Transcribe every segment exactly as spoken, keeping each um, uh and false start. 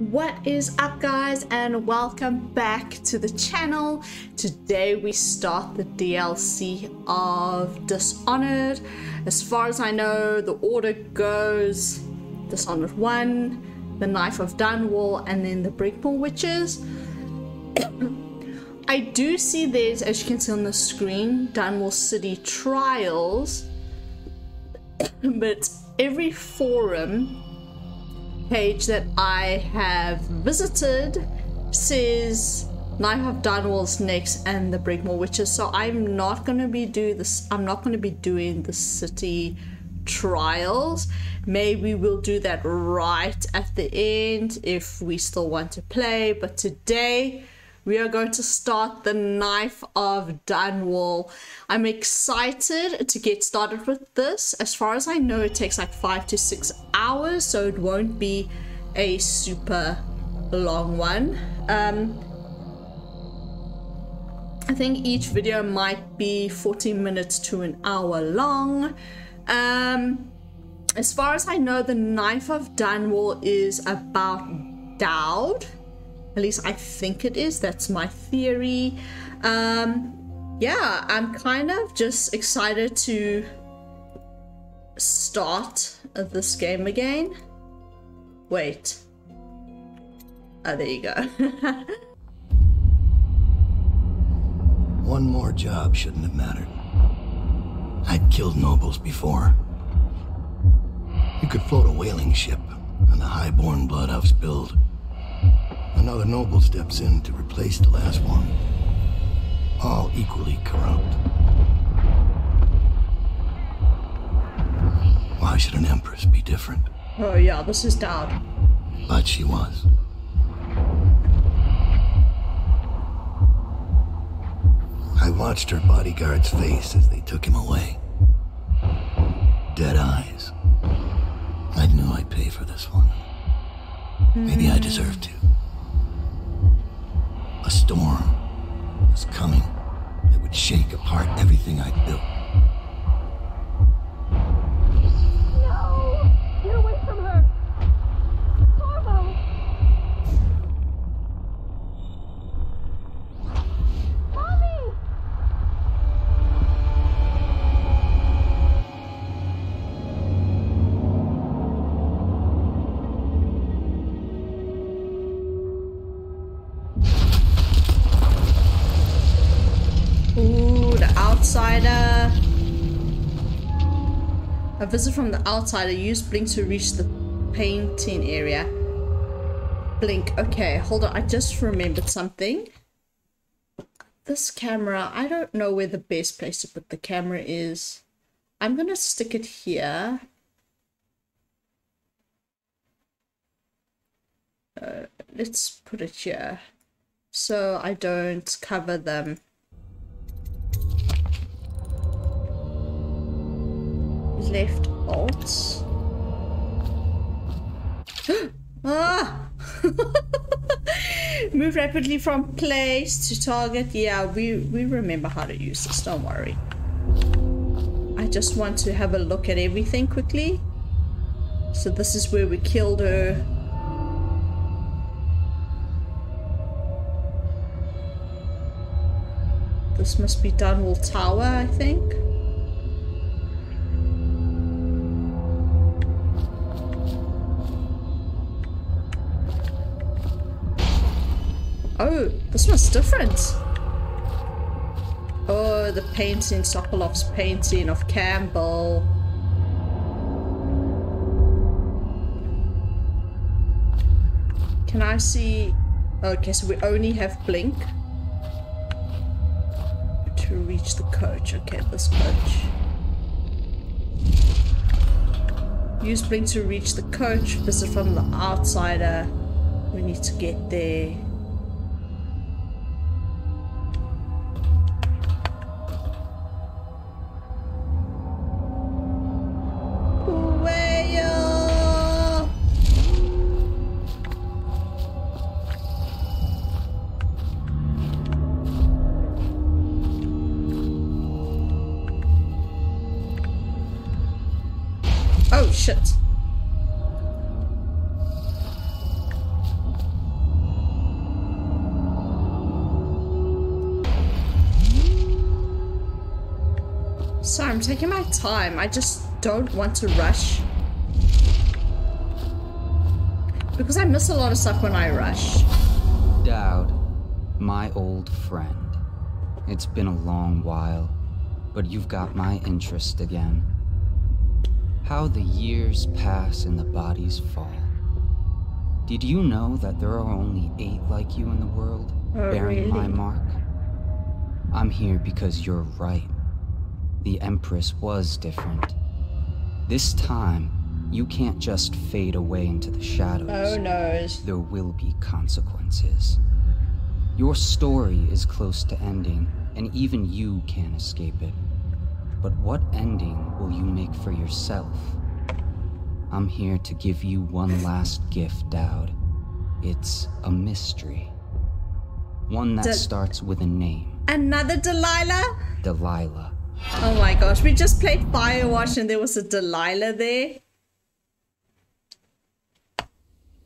What is up, guys, and welcome back to the channel. Today we start the D L C of Dishonored. As far as I know, the order goes Dishonored one, The Knife of Dunwall, and then the Brigmore Witches. I do see there's, as you can see on the screen, Dunwall City Trials, but every forum page that I have visited says Knife of Dunwall's next and the Brigmore Witches, so I'm not going to be do this. I'm not going to be doing the city trials. Maybe we'll do that right at the end if we still want to play, but today we are going to start the Knife of Dunwall. I'm excited to get started with this. As far as I know, it takes like five to six hours, so it won't be a super long one. Um, I think each video might be forty minutes to an hour long. Um, as far as I know, the Knife of Dunwall is about Daud. At least I think it is. That's my theory. Um, yeah, I'm kind of just excited to start this game again. Wait. Oh, there you go. One more job shouldn't have mattered. I'd killed nobles before. You could float a whaling ship on the highborn blood I've spilled. Another noble steps in to replace the last one. All equally corrupt. Why should an empress be different? Oh yeah, this is Daud. But she was. I watched her bodyguard's face as they took him away. Dead eyes. I knew I'd pay for this one. Maybe mm. I deserved to. A storm was coming that would shake apart everything I'd built. No! Get away from her! Corvo! Outsider. A visit from the outsider. Use blink to reach the painting area. Blink. Okay, hold on. I just remembered something. This camera. I don't know where the best place to put the camera is. I'm gonna stick it here. Uh, let's put it here, so I don't cover them. Left alt. Ah! Move rapidly from place to target. Yeah, we, we remember how to use this, don't worry. I just want to have a look at everything quickly. So this is where we killed her. This must be Dunwall Tower, I think. Oh, this one's different. Oh, the painting, Sokolov's painting of Campbell. Can I see? Okay, so we only have blink to reach the coach. Okay, this coach. Use blink to reach the coach. Visit from the outsider. We need to get there. Sorry, I'm taking my time. I just don't want to rush. Because I miss a lot of stuff when I rush. Daud, my old friend. It's been a long while, but you've got my interest again. How the years pass and the bodies fall. Did you know that there are only eight like you in the world, oh, bearing really? my mark? I'm here because you're right. The Empress was different. This time, you can't just fade away into the shadows. Oh no. There will be consequences. Your story is close to ending, and even you can't escape it. But what ending will you make for yourself? I'm here to give you one last gift, Daud. It's a mystery. One that De starts with a name. Another Delilah? Delilah. Oh my gosh, we just played Firewatch and there was a Delilah there.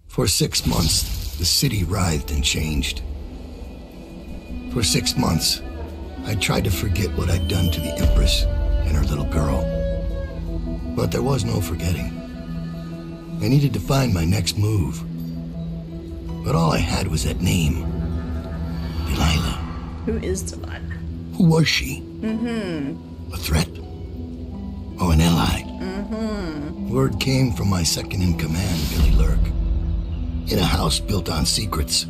For six months, the city writhed and changed. For six months, I tried to forget what I'd done to the Empress and her little girl. But there was no forgetting. I needed to find my next move. But all I had was that name. Delilah. Who is Delilah? Who was she? Mm-hmm. A threat? Oh, an ally. Mm-hmm. Word came from my second-in-command, Billy Lurk. In a house built on secrets.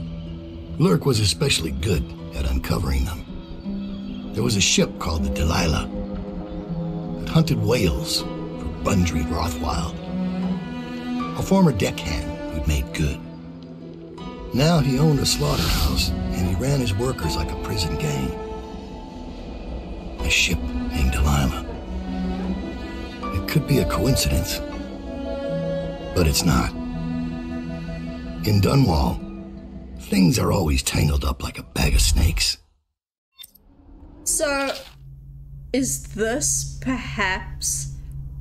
Lurk was especially good at uncovering them. There was a ship called the Delilah. It hunted whales for Bundry Rothwild. A former deckhand who'd made good. Now he owned a slaughterhouse, and he ran his workers like a prison gang. A ship named Delilah. It could be a coincidence, but it's not. In Dunwall, things are always tangled up like a bag of snakes. So, is this perhaps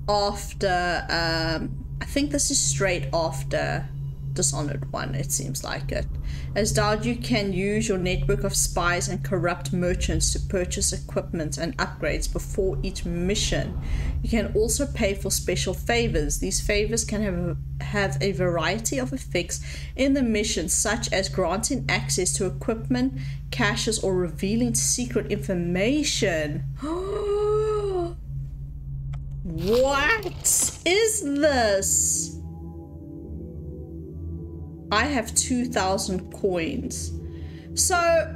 after, um... I think this is straight after Dishonored one, it seems like it. As Daud, you can use your network of spies and corrupt merchants to purchase equipment and upgrades before each mission. You can also pay for special favors. These favors can have, have a variety of effects in the mission, such as granting access to equipment, caches, or revealing secret information. What is this? I have two thousand coins. So,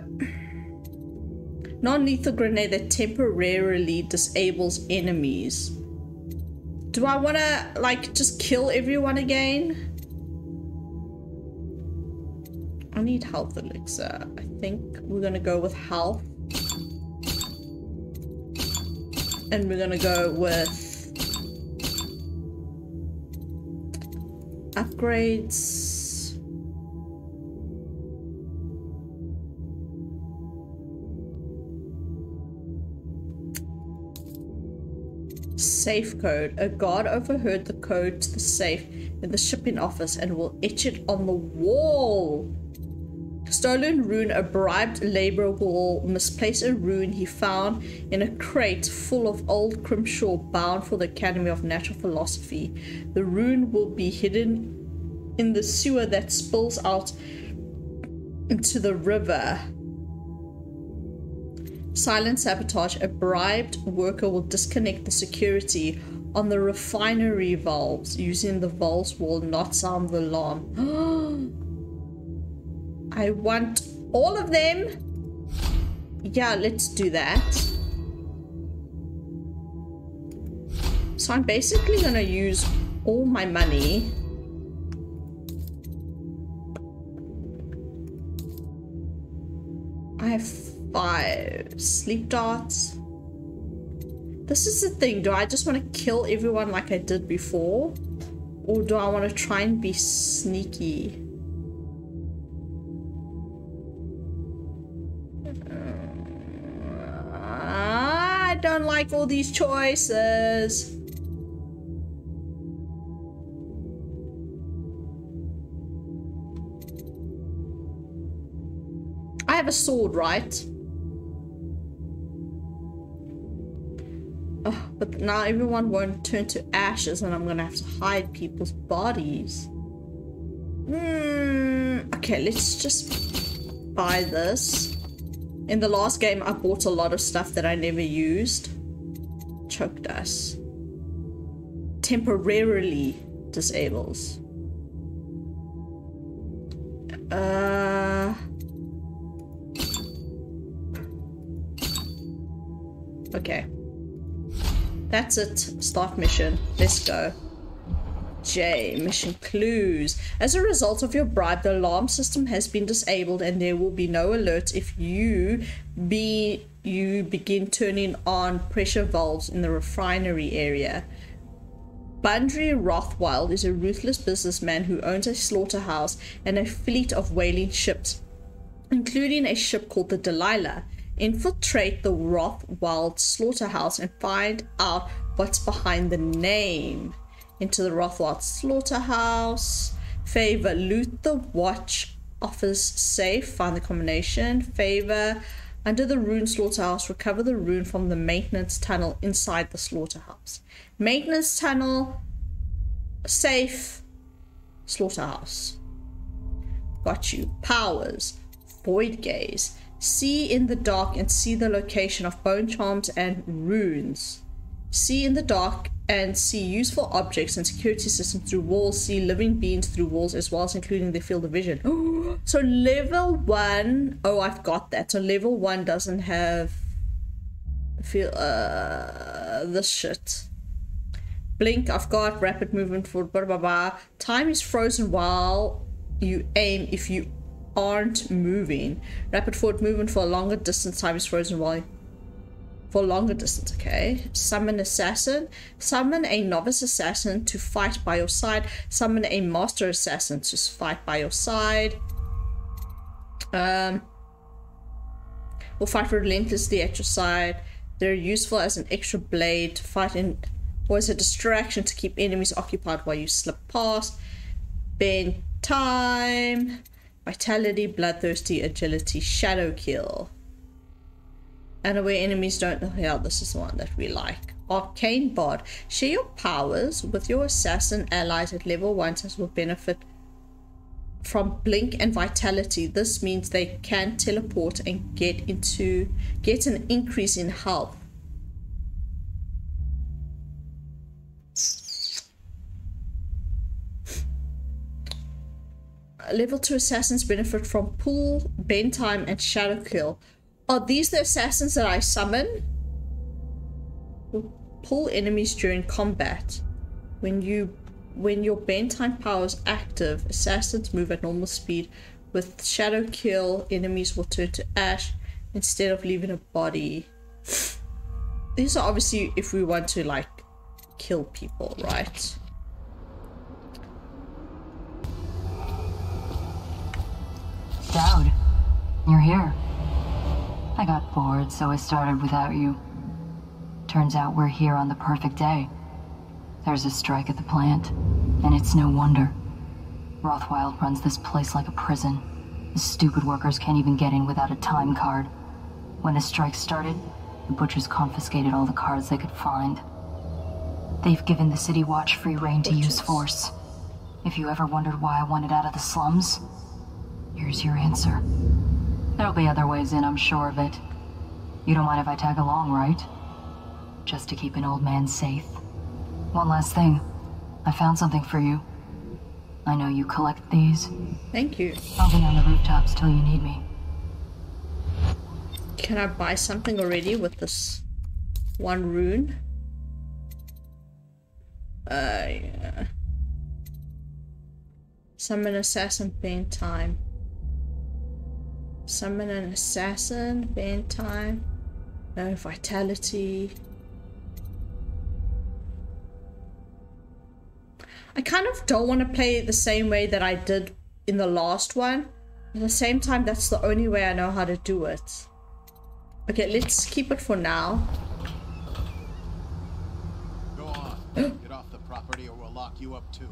non-lethal grenade that temporarily disables enemies. Do I want to, like, just kill everyone again? I need health elixir. I think we're going to go with health. And we're going to go with upgrades. Safe code. A guard overheard the code to the safe in the shipping office and will etch it on the wall. Stolen rune. A bribed laborer will misplace a rune he found in a crate full of old Crimshaw bound for the Academy of Natural Philosophy. The rune will be hidden in the sewer that spills out into the river. Silent sabotage. A bribed worker will disconnect the security on the refinery valves. Using the valves will not sound the alarm. I want all of them. Yeah, let's do that. So I'm basically gonna use all my money. I have five sleep darts. This is the thing. Do I just want to kill everyone like I did before? Or do I want to try and be sneaky? I don't like all these choices. I have a sword, right? Oh, But now everyone won't turn to ashes and I'm gonna have to hide people's bodies. Hmm. Okay, let's just buy this. In the last game, I bought a lot of stuff that I never used. Choke dust. Temporarily disables. Uh... Okay. That's it. Start mission. Let's go. J. Mission clues. As a result of your bribe, the alarm system has been disabled and there will be no alerts if you be you begin turning on pressure valves in the refinery area. Bundry Rothwild is a ruthless businessman who owns a slaughterhouse and a fleet of whaling ships, including a ship called the Delilah. Infiltrate the Rothwild slaughterhouse and find out what's behind the name. Into the Rothwild slaughterhouse. Favor, loot the watch office safe. Find the combination. Favor, under the ruined slaughterhouse. Recover the rune from the maintenance tunnel inside the slaughterhouse. Maintenance tunnel. Safe. Slaughterhouse. Got you. Powers. Void gaze. See in the dark and see the location of bone charms and runes. See in the dark and see useful objects and security systems through walls. See living beings through walls as well as including their field of vision. So level one, oh, I've got that. So level one doesn't have feel uh this shit. Blink, I've got rapid movement for blah blah blah. Time is frozen while you aim if you aren't moving. Rapid forward movement for a longer distance. Time is frozen while for longer distance. Okay. Summon assassin. Summon a novice assassin to fight by your side. Summon a master assassin to fight by your side. Um. Will fight relentlessly at your side. They're useful as an extra blade to fight in, or as a distraction to keep enemies occupied while you slip past. Bend time. Vitality, bloodthirsty, agility, shadow kill. And away enemies don't know. Yeah, this is the one that we like. Arcane Bard. Share your powers with your assassin allies at level one since will benefit from blink and vitality. This means they can teleport and get into get an increase in health. Level two assassins benefit from pull, bend time, and shadow kill. Are these the assassins that I summon? Will pull enemies during combat. When you, when your bend time power is active, assassins move at normal speed. With shadow kill, enemies will turn to ash instead of leaving a body. These are obviously if we want to like kill people, right? Daud, you're here. I got bored, so I started without you. Turns out we're here on the perfect day. There's a strike at the plant, and it's no wonder. Rothwild runs this place like a prison. The stupid workers can't even get in without a time card. When the strike started, the butchers confiscated all the cards they could find. They've given the city watch free rein to use force. If you ever wondered why I wanted out of the slums, here's your answer. There'll be other ways in, I'm sure of it. You don't mind if I tag along, right? Just to keep an old man safe. One last thing. I found something for you. I know you collect these. Thank you. I'll be on the rooftops till you need me. Can I buy something already with this one rune? Uh, yeah. Summon assassin, bend time. Summon an assassin, band time, no vitality. I kind of don't want to play it the same way that I did in the last one. At the same time, that's the only way I know how to do it. Okay, let's keep it for now. Go on. Get off the property or we'll lock you up too.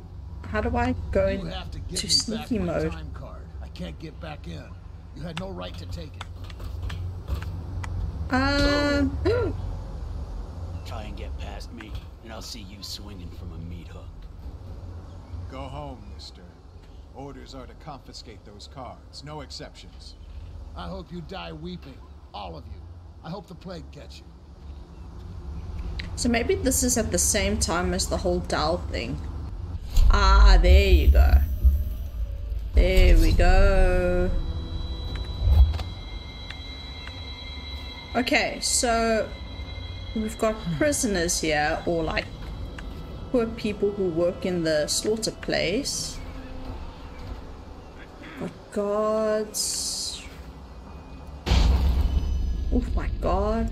How do I go into sneaky mode? Time card. I can't get back in. You had no right to take it. Um. Try and get past me, and I'll see you swinging from a meat hook. Go home, mister. Orders are to confiscate those cards, no exceptions. I hope you die weeping, all of you. I hope the plague gets you. So maybe this is at the same time as the whole doll thing. Ah, there you go. There we go. Okay, so we've got prisoners here, or like poor people who work in the slaughter place. Got guards. Oh my god.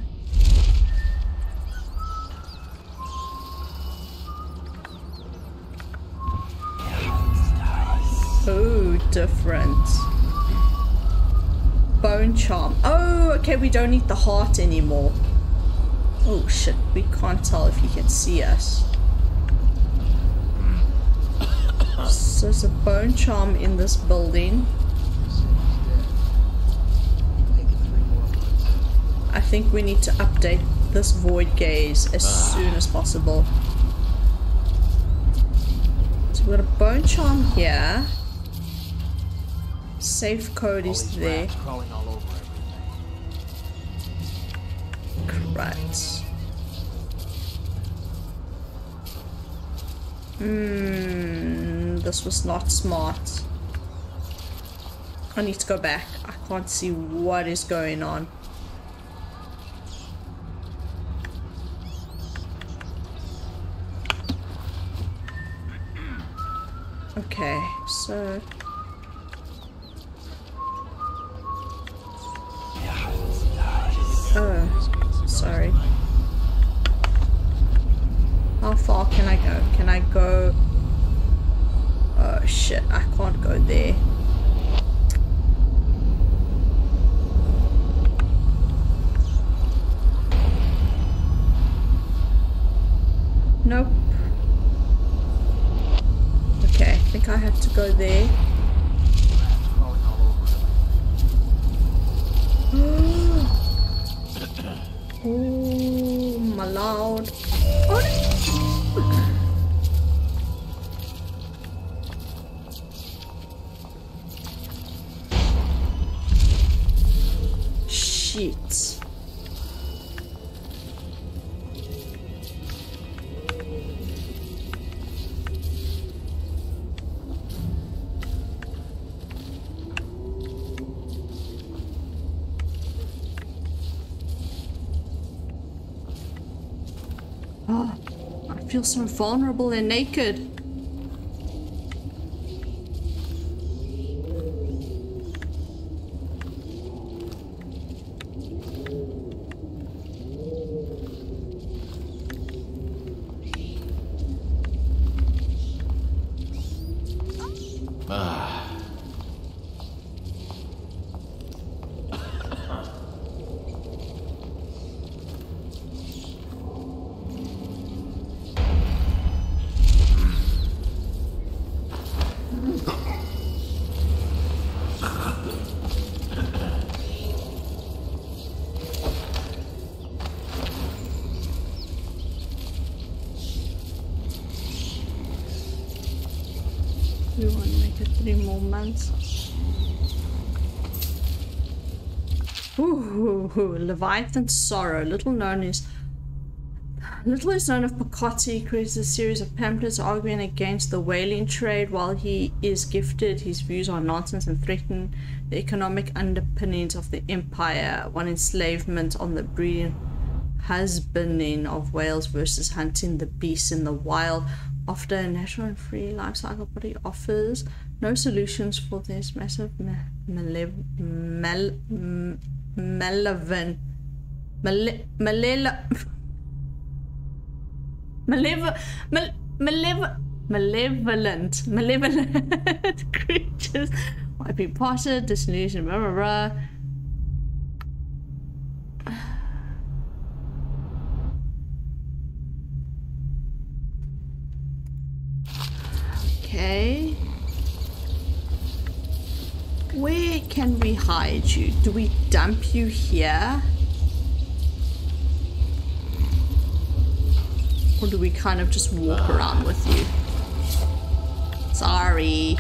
Oh, different. Bone charm. Oh, okay, we don't need the heart anymore. Oh shit, we can't tell if he can see us. So there's a bone charm in this building. I think we need to update this void gaze as ah. soon as possible. So we've got a bone charm here. Safe code is there. Right. Hmm. This was not smart. I need to go back. I can't see what is going on. Okay. So. Oh, sorry. How far can I go? Can I go? Oh shit, I can't go there. Nope. Okay, I think I have to go there. Oh, my lord. Oh, no. Shit. I feel so vulnerable and naked. Ah. Ooh, Leviathan Sorrow, little known is little is known of Picotti, creates a series of pamphlets arguing against the whaling trade. While he is gifted, his views are nonsense and threaten the economic underpinnings of the empire. One enslavement on the breeding, husbanding of whales versus hunting the beasts in the wild. After a natural and free life cycle, but he offers no solutions for this massive ma male mal malevolent male male malevolent malevolent malevolent malevolent creatures might be potted, disillusioned, blah blah blah. Okay. Where can we hide you? Do we dump you here? Or do we kind of just walk around with you? Sorry.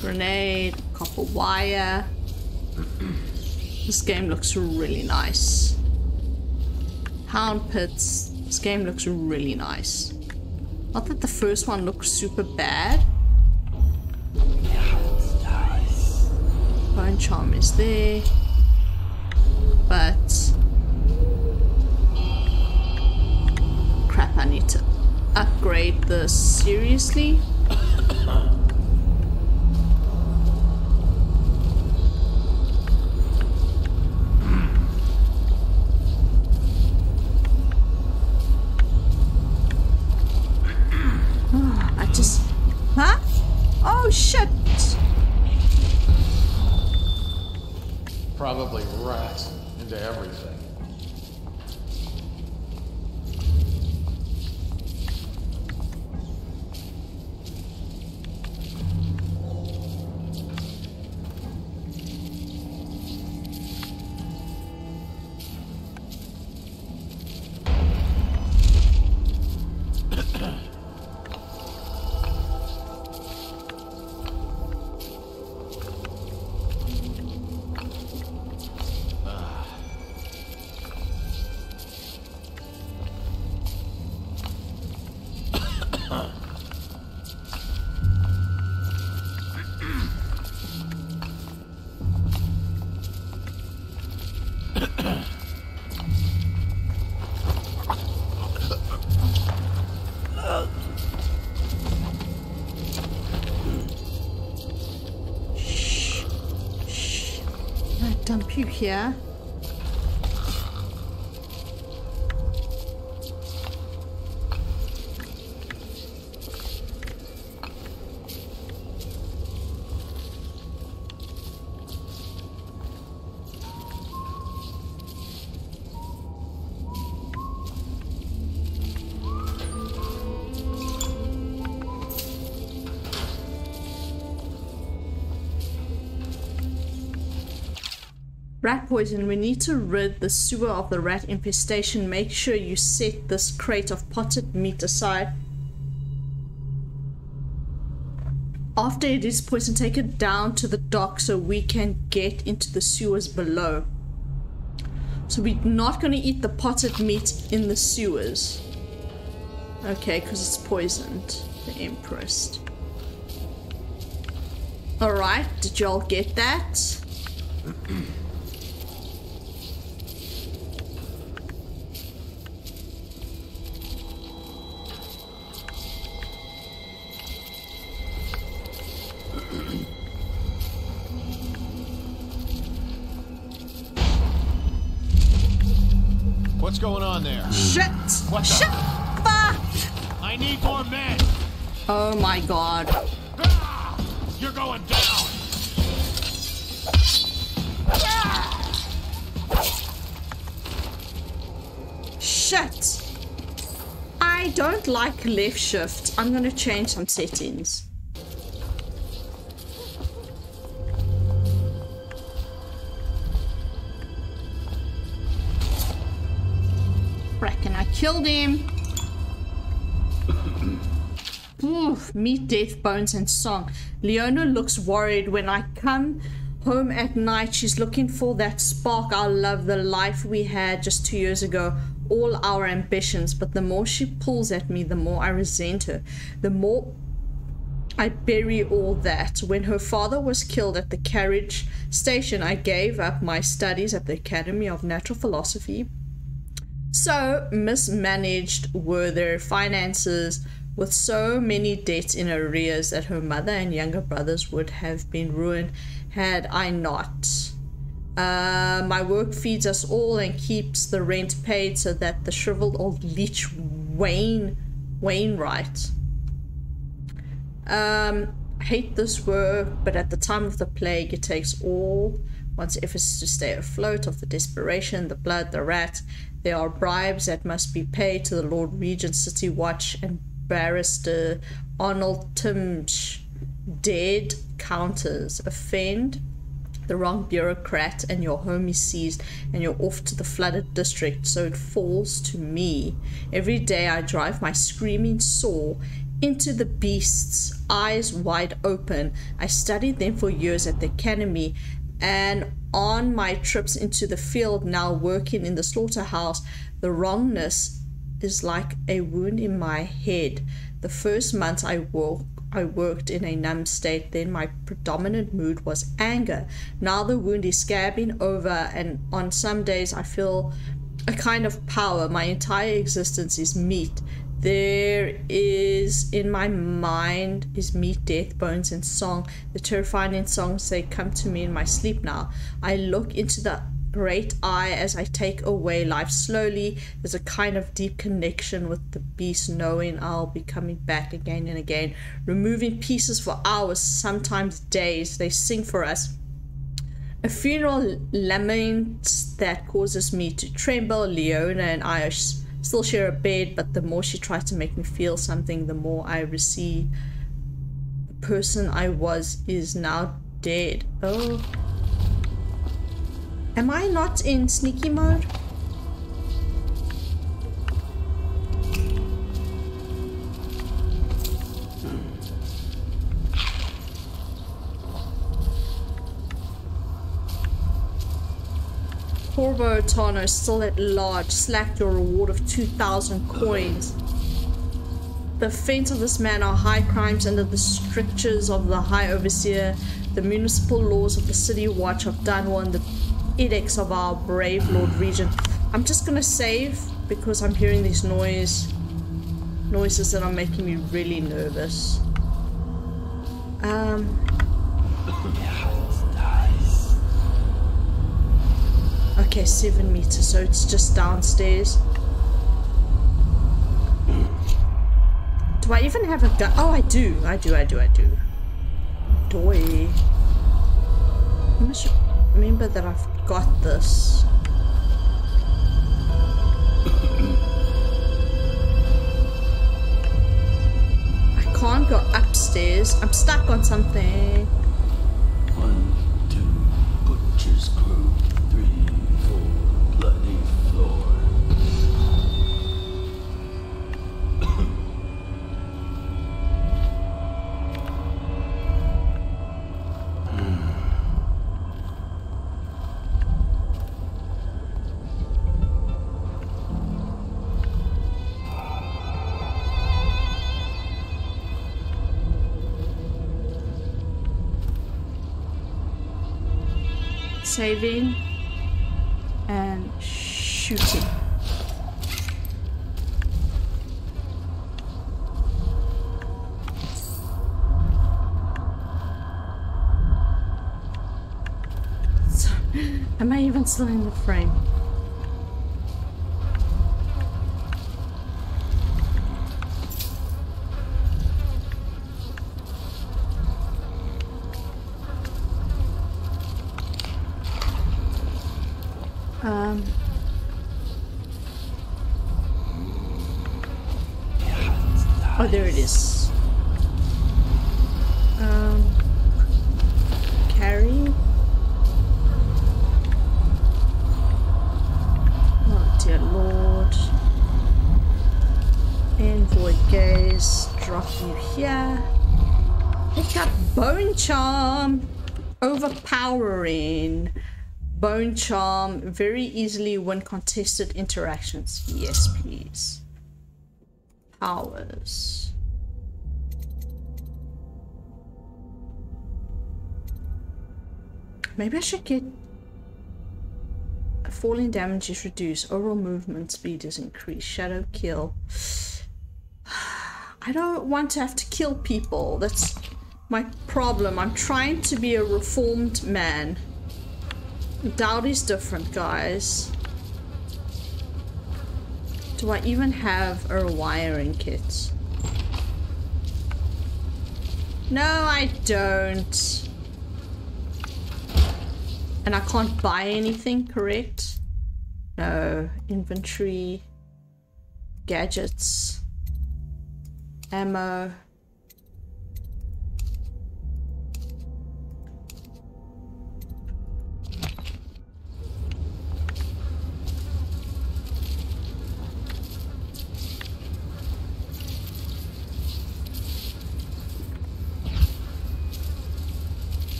Grenade, copper wire. This game looks really nice. Hound pits. This game looks really nice. Not that the first one looks super bad. Bone charm is there. But... crap, I need to upgrade this seriously. Probably rat into everything. Dump you here. Rat poison. We need to rid the sewer of the rat infestation. Make sure you set this crate of potted meat aside. After it is poisoned, take it down to the dock so we can get into the sewers below. So we're not going to eat the potted meat in the sewers. Okay, because it's poisoned. The Empress. Alright, did y'all get that? What's going on there? Shit! What the? Shit! Fuck! I need more men! Oh my god. Ah! You're going down! Ah! Shit! I don't like left shift. I'm gonna change some settings. Killed him. Oof, meat, death, bones, and song. Leona looks worried. When I come home at night, she's looking for that spark I love, the life we had just two years ago, all our ambitions. But the more she pulls at me, the more I resent her. The more I bury all that. When her father was killed at the carriage station, I gave up my studies at the Academy of Natural Philosophy. So mismanaged were their finances, with so many debts in arrears that her mother and younger brothers would have been ruined had I not. Uh, my work feeds us all and keeps the rent paid so that the shriveled old leech Wayne, Wainwright. Um, I hate this work, but at the time of the plague it takes all one's efforts to stay afloat, of the desperation, the blood, the rat. There are bribes that must be paid to the Lord Regent, City Watch, and Barrister Arnold Tims. Dead counters. Offend the wrong bureaucrat, and your home is seized, and you're off to the flooded district, so it falls to me. Every day I drive my screaming saw into the beasts, eyes wide open. I studied them for years at the academy, and on my trips into the field now working in the slaughterhouse, the wrongness is like a wound in my head. The first month I walk, I worked in a numb state, then my predominant mood was anger. Now the wound is scabbing over, and on some days I feel a kind of power. My entire existence is meat. There is in my mind is meat, death, bones, and song. The terrifying songs, they come to me in my sleep now. I look into the great eye as I take away life slowly. There's a kind of deep connection with the beast, knowing I'll be coming back again and again, removing pieces for hours, sometimes days. They sing for us. A funeral lament that causes me to tremble. Leona and I are still share a bed, but the more she tries to make me feel something, the more I receive. The person I was is now dead. Oh. Am I not in sneaky mode? Corvo Attano, still at large, slapped your reward of two thousand coins. The offense of this man are high crimes under the strictures of the High Overseer, the municipal laws of the City Watch of Dunwall, and the edicts of our brave Lord Regent. I'm just gonna save because I'm hearing these noise noises that are making me really nervous. Um Okay, seven meters, so it's just downstairs. Do I even have a gun? Oh, I do, I do, I do, I do. Doy. I must remember that I've got this. I can't go upstairs. I'm stuck on something. One, two, butcher's crew. Three, four, bloody floor. Saving and shooting. So, am I even still in the frame? Um. Oh, there it is. Um. Carry. Oh dear Lord. Envoy gaze. Drop you here. Pick up bone charm. Overpowering. Bone charm, very easily when contested interactions. Yes, please. Powers. Maybe I should get... Falling damage is reduced. Overall movement speed is increased. Shadow kill. I don't want to have to kill people. That's my problem. I'm trying to be a reformed man. Daud is different, guys. Do I even have a wiring kit? No, I don't. And I can't buy anything, correct? No. Inventory. Gadgets. Ammo.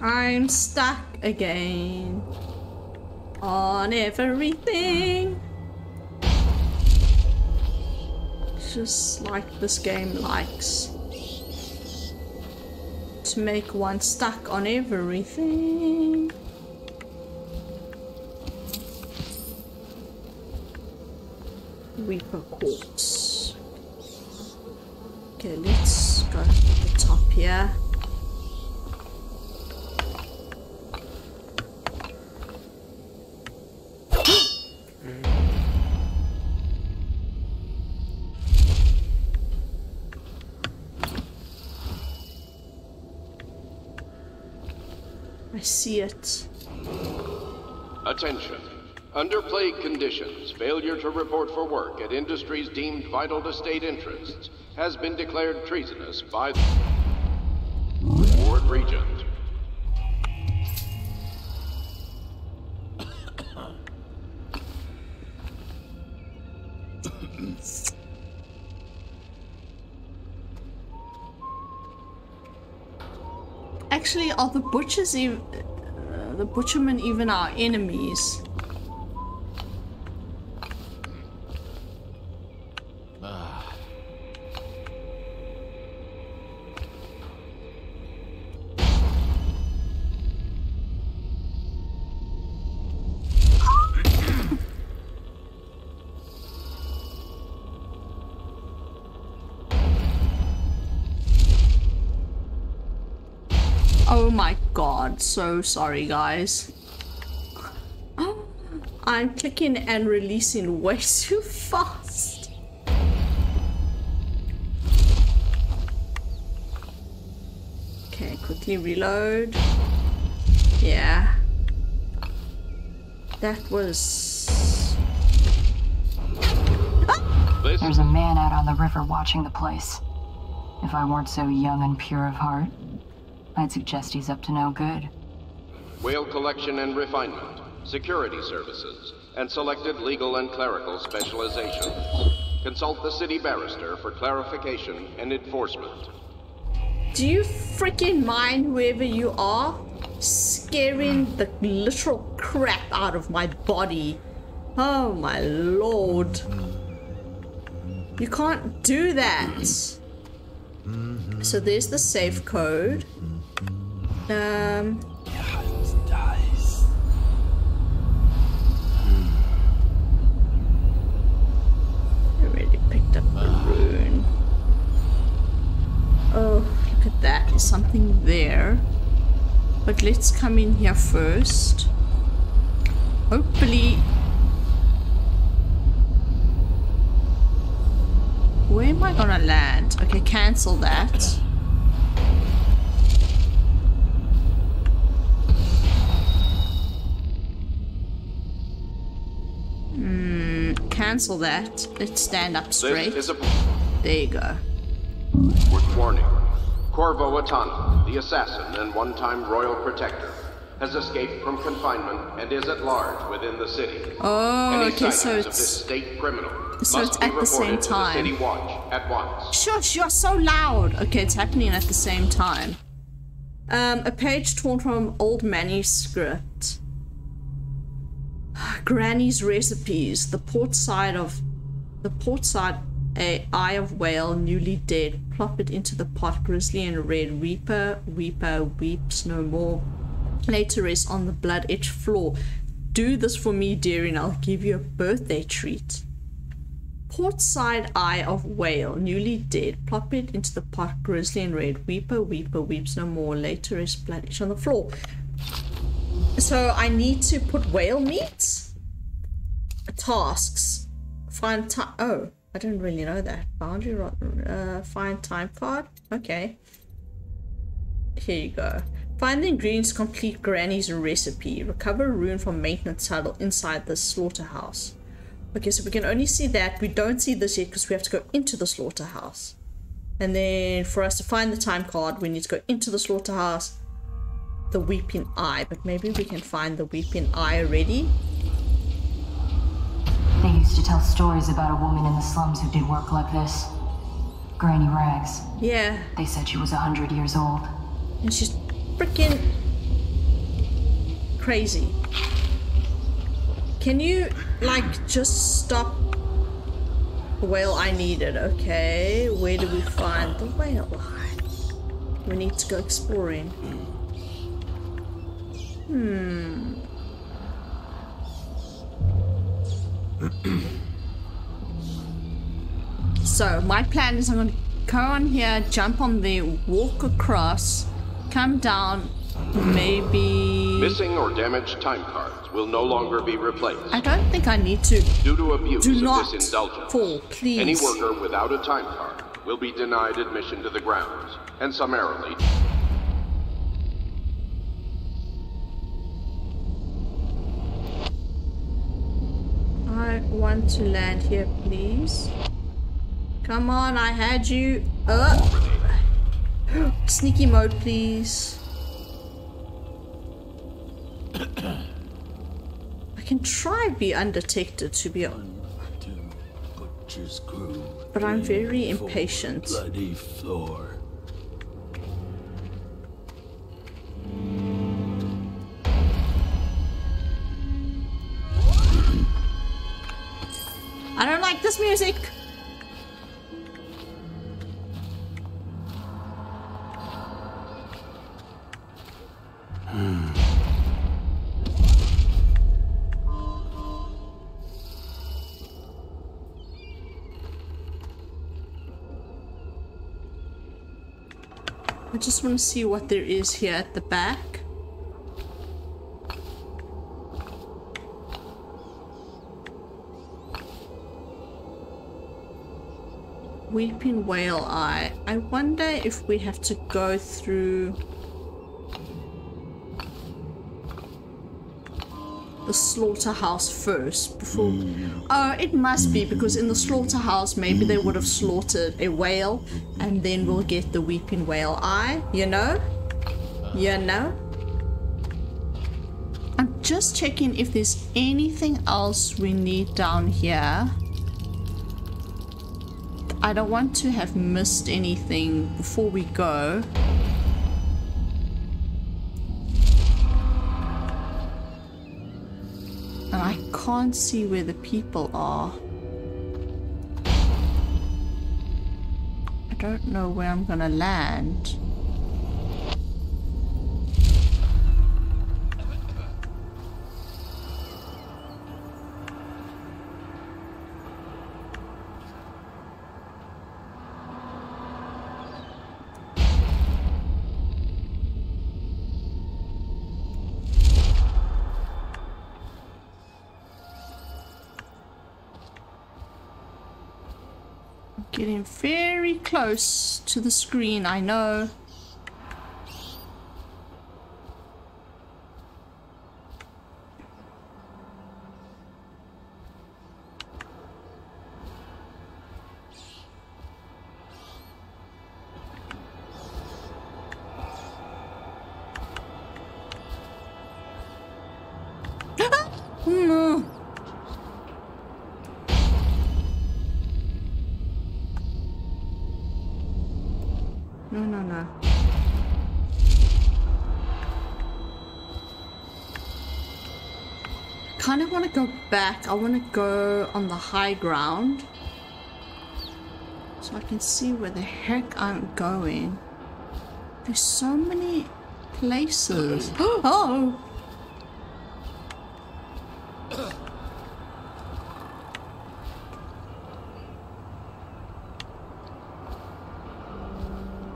I'm stuck again on everything. Just like this game likes to make one stuck on everything. Reaper Quartz. Okay, let's go to the top here. I see it. Attention. Under plague conditions, failure to report for work at industries deemed vital to state interests has been declared treasonous by the Lord Regent. Actually, are the butchers even, uh, the butchermen even our enemies? So sorry guys, I'm clicking and releasing way too fast. Okay, quickly reload. Yeah, that was... Ah! There's a man out on the river watching the place. If I weren't so young and pure of heart, I'd suggest he's up to no good. Whale collection and refinement, security services, and selected legal and clerical specializations. Consult the city barrister for clarification and enforcement. Do you freaking mind wherever you are? Scaring the literal crap out of my body. Oh my lord. You can't do that. So there's the safe code. Um... I already picked up the rune. Oh, look at that. There's something there. But let's come in here first. Hopefully... Where am I gonna land? Okay, cancel that. Cancel that. Let's stand up straight. There you go. Warning. Corvo Attano, the assassin and one-time royal protector, has escaped from confinement and is at large within the city. Oh, Any okay, so it's... Of this state criminal so must it's be at the same time. The city watch at once. Shush, you're so loud! Okay, it's happening at the same time. Um, a page torn from old manuscript. Granny's recipes. The port side of the port side, a eye of whale newly dead. Plop it into the pot. Grizzly and red reaper. Reaper weeps no more. Later rests on the blood edge floor. Do this for me, dearie, and I'll give you a birthday treat. Port side eye of whale newly dead. Plop it into the pot. Grizzly and red reaper. Reaper weeps no more. Later rests blood edge on the floor. So I need to put whale meat? Tasks. Find time. Oh, I didn't really know that. Boundary. Uh, find time card. Okay. Here you go. Find the ingredients to complete Granny's recipe. Recover a rune from maintenance huddle inside the slaughterhouse. Okay, so we can only see that. We don't see this yet because we have to go into the slaughterhouse. And then for us to find the time card, we need to go into the slaughterhouse. The weeping eye, but maybe we can find the weeping eye already. They used to tell stories about a woman in the slums who did work like this. Granny Rags. Yeah. They said she was a hundred years old. And she's freaking crazy. Can you, like, just stop? Whale I needed, okay. Where do we find the whale? We need to go exploring. Hmm. So, my plan is I'm going to go on here, jump on there, walk across, come down, maybe... Missing or damaged time cards will no longer be replaced. I don't think I need to. Due to abuse do of not this indulgence, fall, please. Any worker without a time card will be denied admission to the grounds, and summarily... I want to land here, please. Come on, I had you. Uh. Sneaky mode, please. I can try be undetected, to be honest. But I'm very impatient. Bloody floor. I don't like this music. Hmm. I just want to see what there is here at the back. Weeping Whale Eye. I wonder if we have to go through the slaughterhouse first before... Oh, it must be, because in the slaughterhouse maybe they would have slaughtered a whale and then we'll get the Weeping Whale Eye, you know? You know? I'm just checking if there's anything else we need down here. I don't want to have missed anything before we go. And I can't see where the people are. I don't know where I'm gonna land. Getting very close to the screen, I know. Go back. I want to go on the high ground so I can see where the heck I'm going. There's so many places. Oh!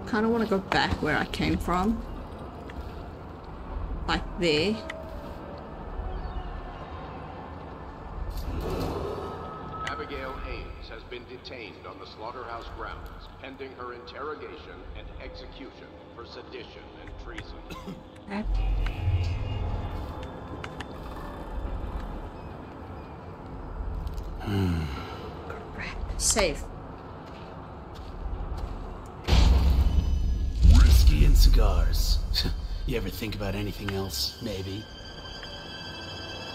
Kind of want to go back where I came from. Like there. Detained on the slaughterhouse grounds, pending her interrogation and execution for sedition and treason. That... Hmm. Crap. Safe. Whiskey and cigars. You ever think about anything else, maybe?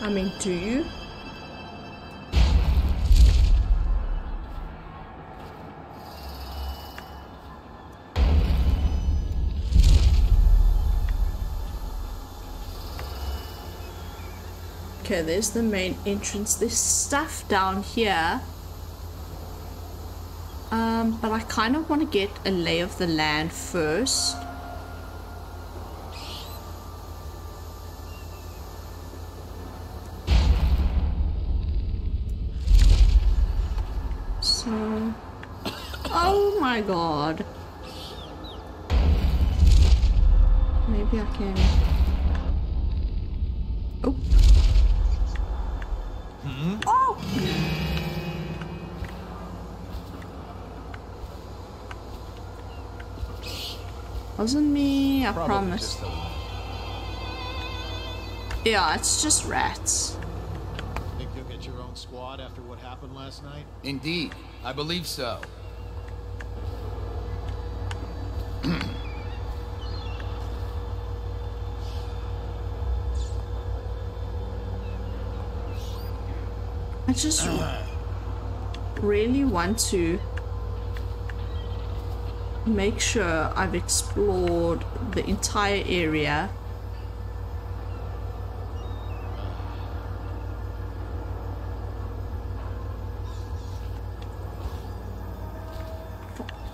I mean, do you? Okay, there's the main entrance. There's stuff down here. Um, but I kind of want to get a lay of the land first. So... Oh my god. Maybe I can... Oh. Hmm? Oh! Wasn't me, I Probably promise. Yeah, it's just rats. Think you'll get your own squad after what happened last night? Indeed, I believe so. I just uh. really want to make sure I've explored the entire area.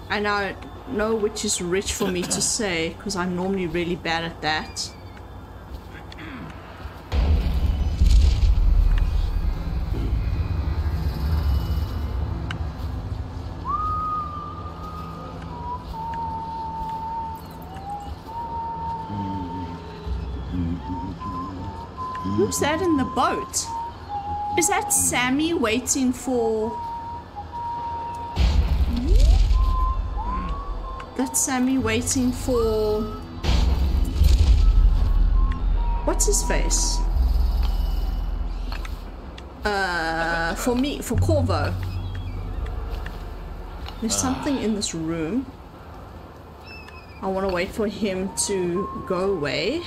And I know which is rich for me to say, because I'm normally really bad at that. Who's that in the boat? Is that Sammy waiting for... That's Sammy waiting for... What's his face? Uh, for me, for Corvo. There's something in this room. I want to wait for him to go away.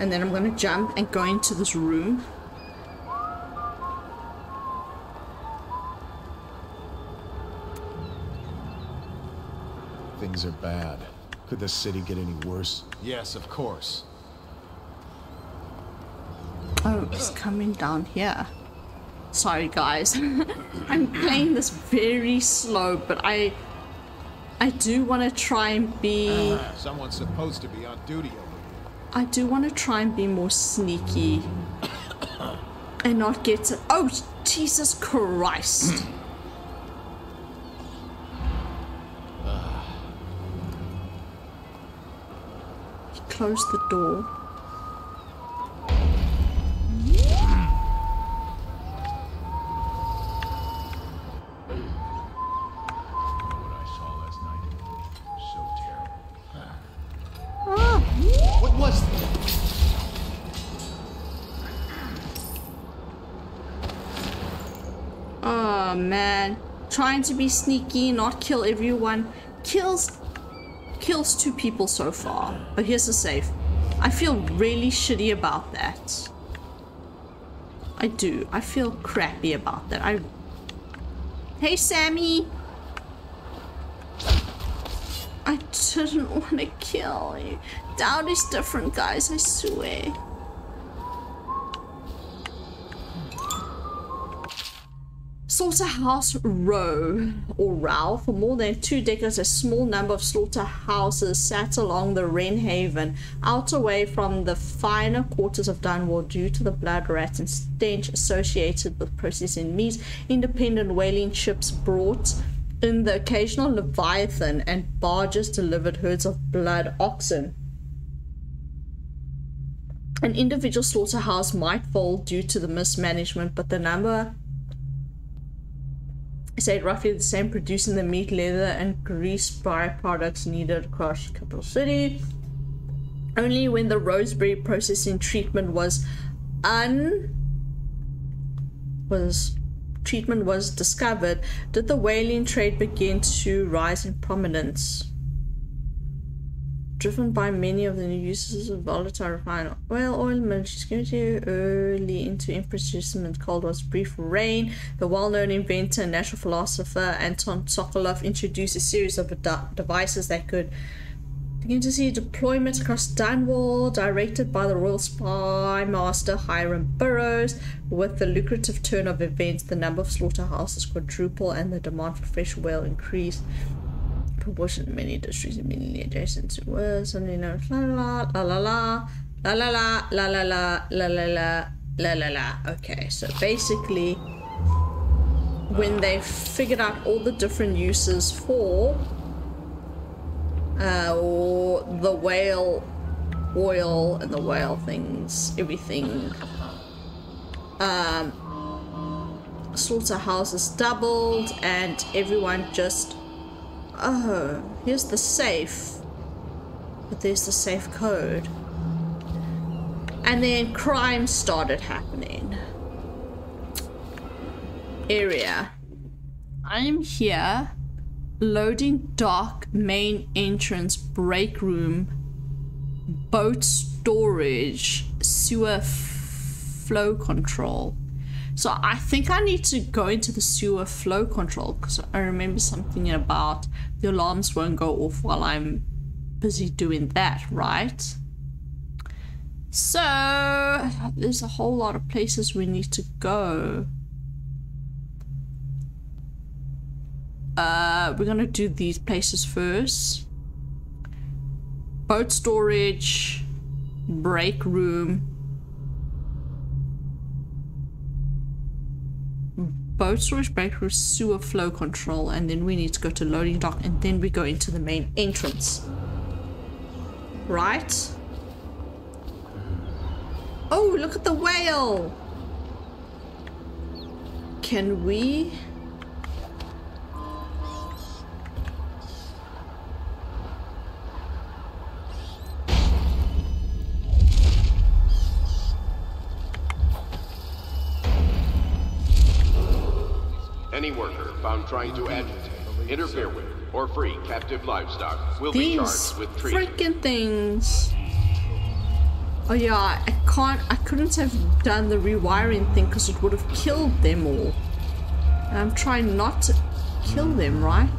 And then I'm going to jump and go into this room. Things are bad. Could the city get any worse? Yes, of course. Oh, it's coming down here. Sorry, guys. I'm playing this very slow, but I... I do want to try and be... Someone's supposed to be on duty over. I do want to try and be more sneaky and not get to... Oh, Jesus Christ. He closed the door. Trying to be sneaky, not kill everyone. Kills kills two people so far. But here's the safe. I feel really shitty about that. I do. I feel crappy about that. I Hey Sammy! I didn't want to kill you. Daud is different, guys, I swear. Slaughterhouse Row, or Row, for more than two decades, a small number of slaughterhouses sat along the Wrenhaven, out away from the finer quarters of Dunwall due to the blood rats and stench associated with processing meat. Independent whaling ships brought in the occasional Leviathan, and barges delivered herds of blood oxen. An individual slaughterhouse might fold due to the mismanagement, but the number... stayed roughly the same, producing the meat, leather, and grease byproducts needed across Campbell City. Only when the roseberry processing treatment was un was treatment was discovered did the whaling trade begin to rise in prominence. Driven by many of the new uses of volatile refined oil, oil merchants came to early into imprisonment. Coldwind's brief reign, the well-known inventor and natural philosopher Anton Sokolov introduced a series of devices that could Begin to see deployment across Dunwall, directed by the Royal Spy Master Hiram Burrows. With the lucrative turn of events, the number of slaughterhouses quadruple and the demand for fresh whale increased. Proportion in many industries immediately adjacent to words, and you know, la la la la la la la la la la la la la la la la. Okay, so basically, when they figured out all the different uses for Uh, or the whale oil and the whale things, everything. Um, slaughterhouses doubled, and everyone just, oh, here's the safe, but there's the safe code. And then crime started happening. Area. I'm here. Loading dock, main entrance, break room, boat storage, sewer flow control. So I think I need to go into the sewer flow control because I remember something about the alarms won't go off while I'm busy doing that, right? So there's a whole lot of places we need to go. Uh, we're gonna do these places first. Boat storage, break room, boat storage, break room, sewer flow control, and then we need to go to loading dock, and then we go into the main entrance. Right? Oh, look at the whale! Can we... Any worker found trying to agitate, interfere with, or free captive livestock will These be charged with treason. Freaking things. Oh yeah, I can't, I couldn't have done the rewiring thing because it would have killed them all. And I'm trying not to kill them, right?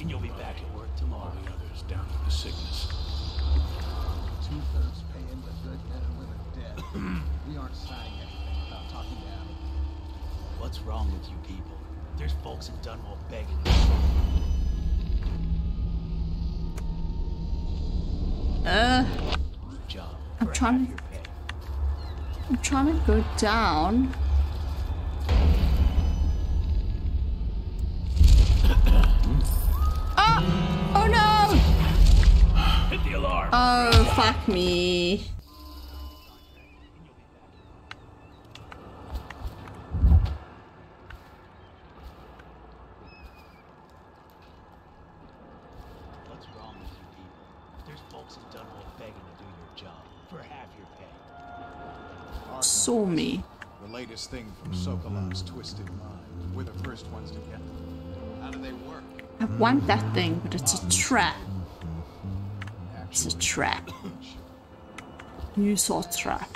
And you'll be back at work tomorrow. All the others down for the sickness. Two-thirds paying the good dead and living dead. We aren't signing anything about talking to Adam. What's wrong with you people? There's folks in Dunwall begging. Uh. Good job. I'm trying. To, I'm trying to go down. Oh no! Hit the alarm. Oh fuck me. What's wrong with you people? There's folks in Dunwall begging to do your job for half your pay. Saw me. The latest thing from Sokolov's twisted mind. We're the first ones to get them. How do they work? I want that thing, but it's a trap. It's a trap. You saw trap.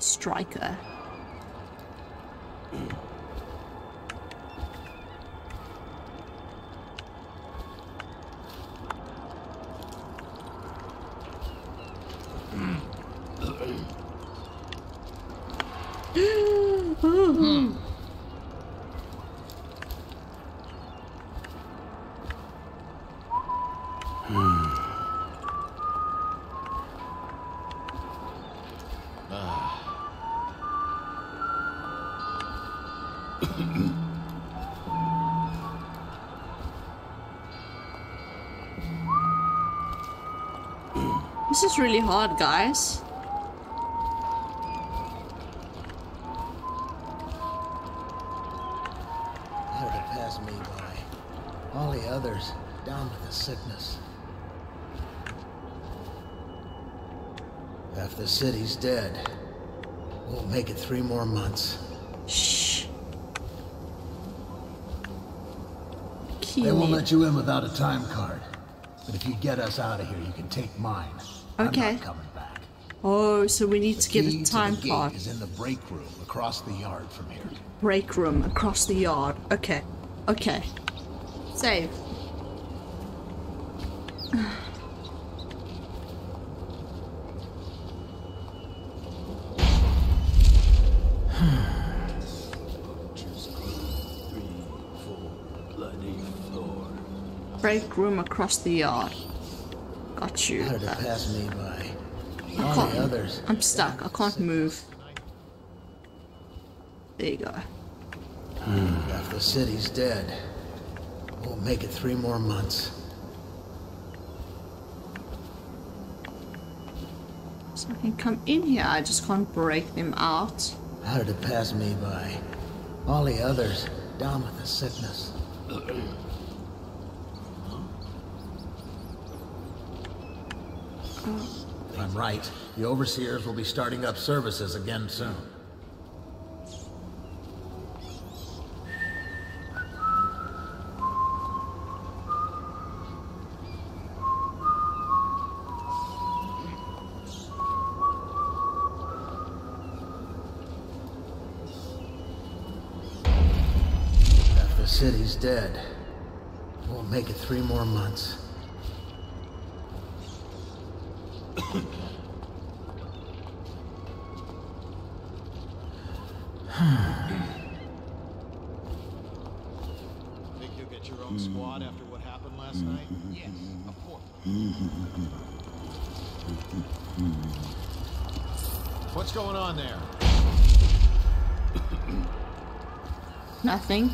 Striker. This is really hard, guys. How did it pass me by? All the others down with the sickness. Half the city's dead. We'll make it three more months. Shh. key. They won't let you in without a time card. But if you get us out of here, you can take mine. Okay. I'm not coming back. Oh, so we need the to get a time to the card. Gate is in the break room across the yard from here. Break room across the yard. Okay. Okay. Save. Break room across the yard. Got you. How did it pass me by? I can't. Others. I'm stuck. I can't move. There you go. Hmm. If the city's dead, we'll make it three more months. So I can come in here. I just can't break them out. How did it pass me by? All the others down with the sickness. If I'm right, the overseers will be starting up services again soon. If the city's dead, we'll make it three more months. Think you'll get your own squad after what happened last night? Yes, of course. What's going on there? Nothing.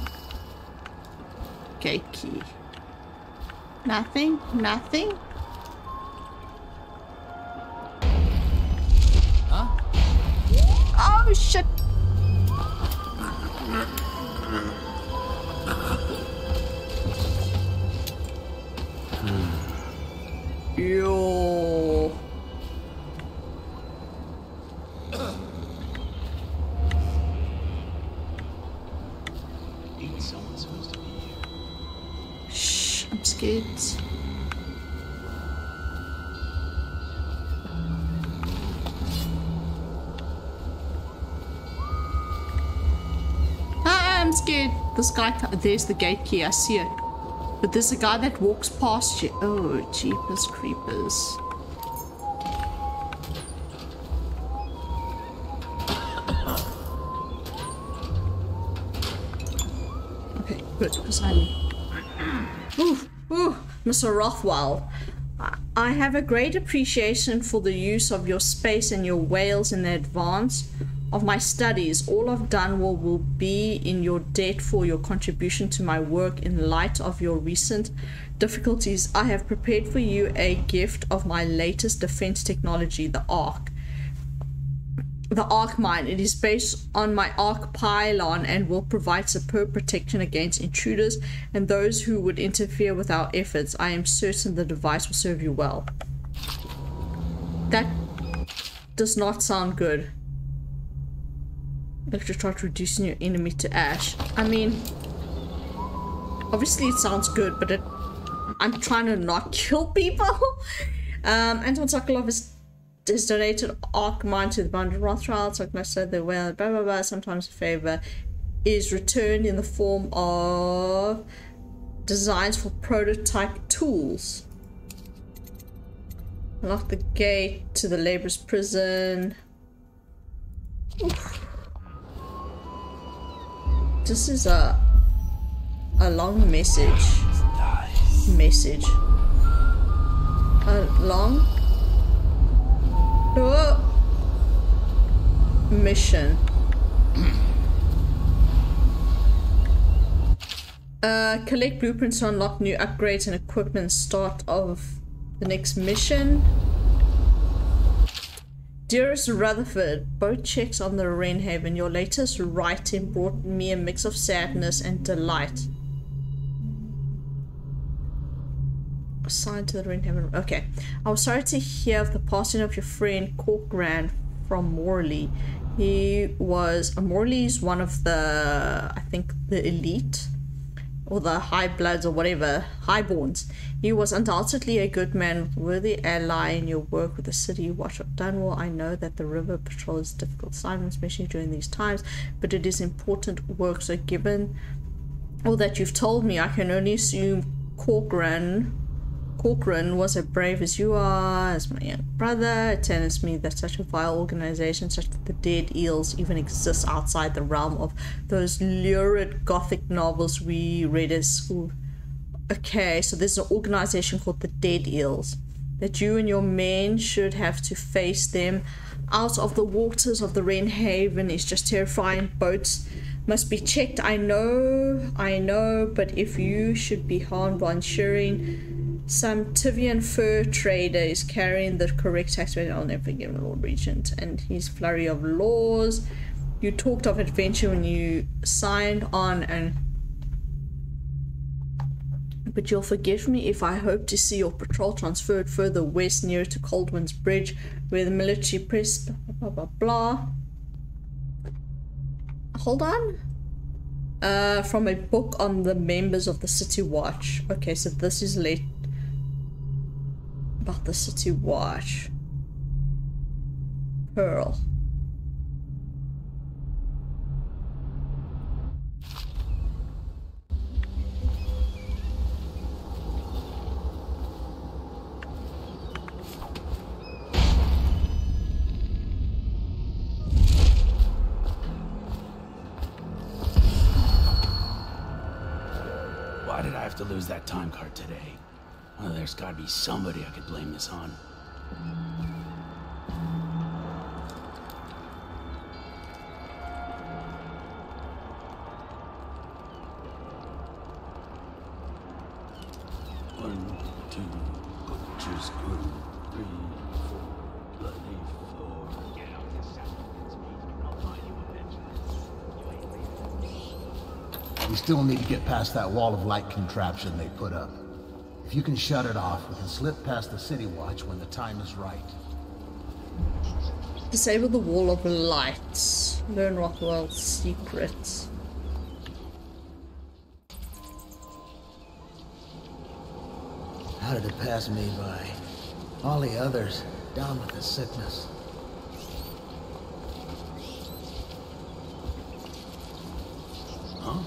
Okay, key. Nothing, nothing. Oh shit! Hmm. Yo. Ain't someone supposed to be here? Shh, I'm scared. This guy, there's the gate key, I see it. But there's a guy that walks past you. Oh, jeepers creepers. Okay, good, because I'm... Ooh, ooh, Mister Rothwild. I have a great appreciation for the use of your space and your whales in the advance of my studies. All of Dunwall will be in your debt for your contribution to my work. In light of your recent difficulties, I have prepared for you a gift of my latest defense technology, the Arc. The Arc Mine. It is based on my Arc Pylon and will provide superb protection against intruders and those who would interfere with our efforts. I am certain the device will serve you well. That does not sound good. Electrochart, reducing your enemy to ash. I mean, obviously it sounds good, but it, I'm trying to not kill people. um, Anton Sokolov has, has donated Arc Mine to the Bundry Rothwild. So, like said, they well, blah blah blah. Sometimes a favor is returned in the form of designs for prototype tools. Unlock the gate to the laborer's prison. Oof. This is a a long message. Nice. Message. A long oh. mission. uh, collect blueprints to unlock new upgrades and equipment. Start of the next mission. Dearest Rutherford, boat checks on the Wrenhaven. Your latest writing brought me a mix of sadness and delight. Assigned to the Wrenhaven. Okay. I was sorry to hear of the passing of your friend Corcoran from Morley. He was... Morley's one of the... I think the elite. or the high bloods or whatever, highborns. You was undoubtedly a good man with a worthy ally in your work with the city watch of Dunwall. I know that the river patrol is a difficult assignment, especially during these times, but it is important work, so given all that you've told me, I can only assume Corcoran Corcoran was as brave as you are, as my young brother. It tells me that such a vile organization, such that the Dead Eels, even exists outside the realm of those lurid gothic novels we read at school. Okay, so there's an organization called the Dead Eels, that you and your men should have to face them out of the waters of the Wrenhaven is just terrifying. Boats must be checked. I know, I know, but if you should be harmed by ensuring some Tivian fur trader is carrying the correct tax rate, I'll never give him Lord Regent and his flurry of laws. You talked of adventure when you signed on, and but you'll forgive me if I hope to see your patrol transferred further west, nearer to Coldwind's Bridge, where the military press blah blah blah blah. Hold on. Uh, from a book on the members of the City Watch. Okay, so this is late. About the City Watch. Pearl. Why did I have to lose that time card today? Well, there's gotta be somebody I could blame this on. One, two, two, two, three, four, bloody four. Get out this settlement. I'll find you eventually. We still need to get past that wall of light contraption they put up. If you can shut it off, we can slip past the City Watch when the time is right. Disable the wall of lights. Learn Rothwild's secrets. How did it pass me by? All the others, down with the sickness. Huh?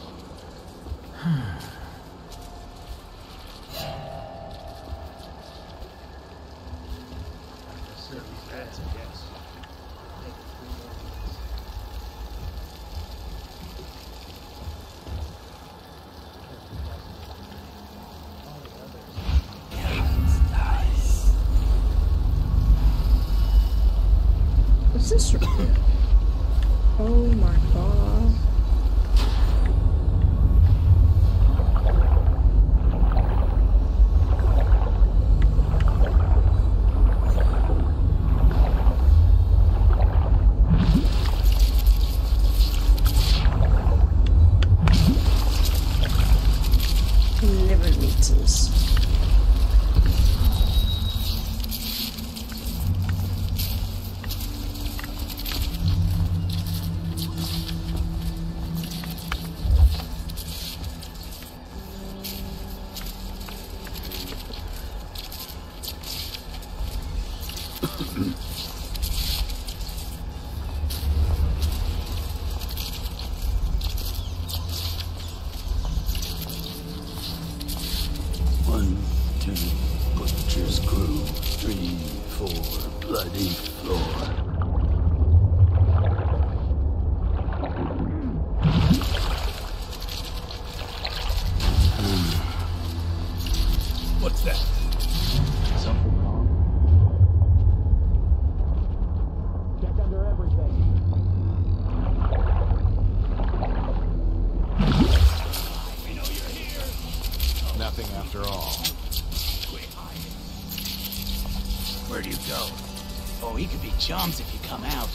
Jumps if you come out.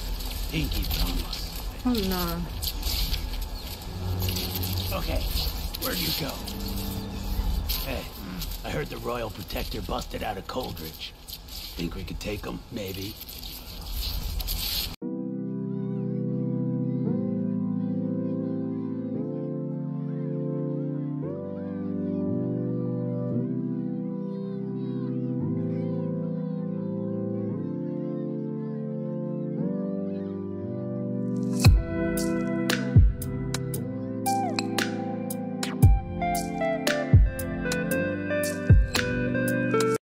Pinky promise. Oh no. Okay, where'd you go? Hey, I heard the Royal Protector busted out of Coldridge. Think we could take him, maybe?